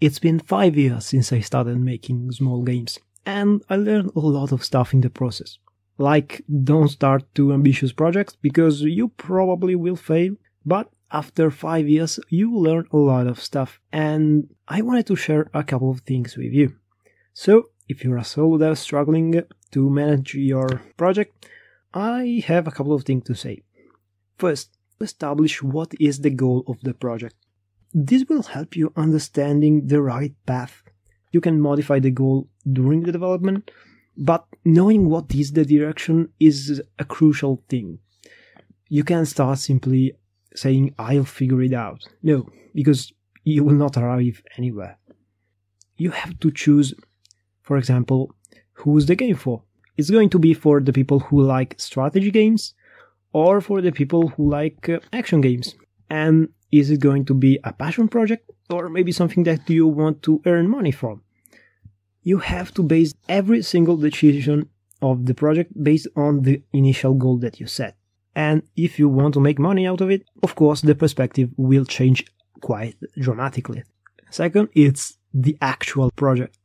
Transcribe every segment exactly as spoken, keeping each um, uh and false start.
It's been five years since I started making small games, and I learned a lot of stuff in the process. Like, don't start too ambitious projects, because you probably will fail, but after five years you learn a lot of stuff, and I wanted to share a couple of things with you. So, if you're a solo dev struggling to manage your project, I have a couple of things to say. First, establish what is the goal of the project. This will help you understanding the right path. You can modify the goal during the development, but knowing what is the direction is a crucial thing. You can't start simply saying, I'll figure it out. No, because you will not arrive anywhere. You have to choose, for example, who's the game for. It's going to be for the people who like strategy games, or for the people who like uh, action games. And is it going to be a passion project, or maybe something that you want to earn money from? You have to base every single decision of the project based on the initial goal that you set. And if you want to make money out of it, of course the perspective will change quite dramatically. Second, it's the actual project.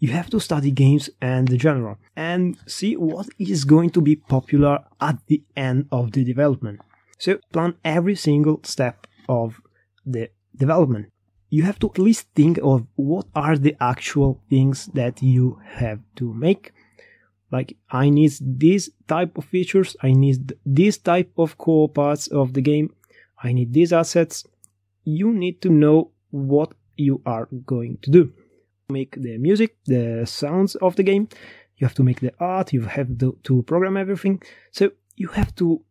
You have to study games and the genre, and see what is going to be popular at the end of the development. So plan every single step of the development. You have to at least think of what are the actual things that you have to make. Like, I need this type of features, I need this type of core parts of the game, I need these assets. You need to know what you are going to do. Make the music, the sounds of the game, you have to make the art, you have to, to program everything. So you have to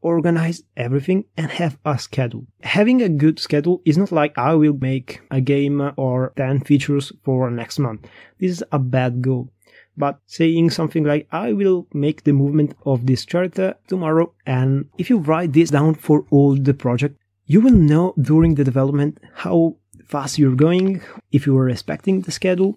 organize everything and have a schedule. Having a good schedule is not like, I will make a game or ten features for next month. This is a bad goal. But saying something like, I will make the movement of this character tomorrow, and if you write this down for all the project, you will know during the development how fast you're going, if you are respecting the schedule,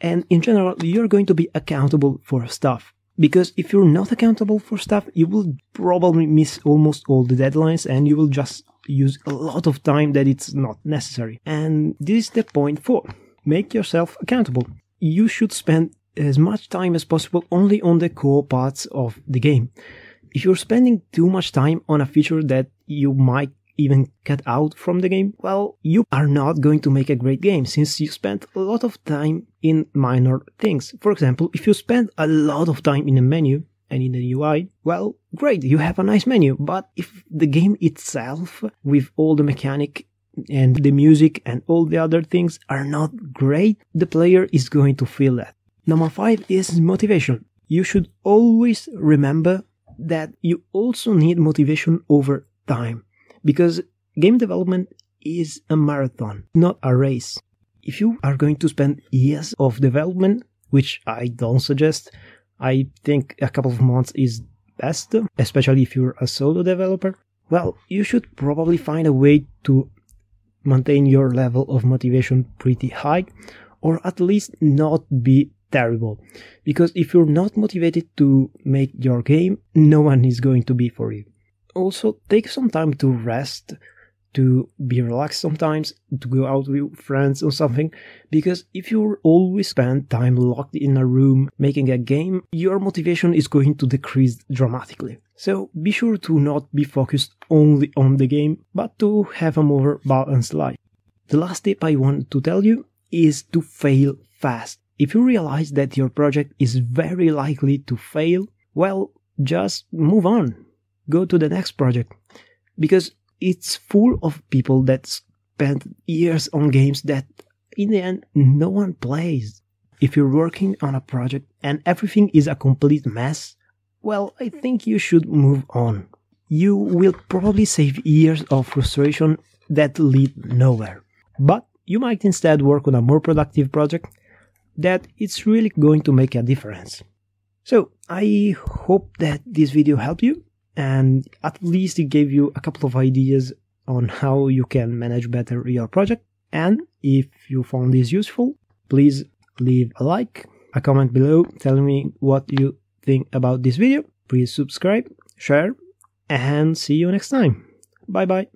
and in general you're going to be accountable for stuff. Because if you're not accountable for stuff, you will probably miss almost all the deadlines, and you will just use a lot of time that it's not necessary. And this is the point four. Make yourself accountable. You should spend as much time as possible only on the core parts of the game. If you're spending too much time on a feature that you might even cut out from the game, well, you are not going to make a great game, since you spent a lot of time in minor things. For example, if you spend a lot of time in a menu and in the U I, well, great, you have a nice menu, but if the game itself, with all the mechanic and the music and all the other things, are not great, the player is going to feel that. Number five is motivation. You should always remember that you also need motivation over time. Because game development is a marathon, not a race. If you are going to spend years of development, which I don't suggest, I think a couple of months is best, especially if you're a solo developer, well, you should probably find a way to maintain your level of motivation pretty high, or at least not be terrible. Because if you're not motivated to make your game, no one is going to be for you. Also, take some time to rest, to be relaxed sometimes, to go out with friends or something, because if you always spend time locked in a room making a game, your motivation is going to decrease dramatically. So be sure to not be focused only on the game, but to have a more balanced life. The last tip I want to tell you is to fail fast. If you realize that your project is very likely to fail, well, just move on. Go to the next project, because it's full of people that spend years on games that in the end no one plays. If you're working on a project and everything is a complete mess, well, I think you should move on. You will probably save years of frustration that lead nowhere. But you might instead work on a more productive project that it's really going to make a difference. So I hope that this video helped you. And at least it gave you a couple of ideas on how you can manage better your project. And if you found this useful, please leave a like, a comment below telling me what you think about this video. Please subscribe, share, and see you next time. Bye bye.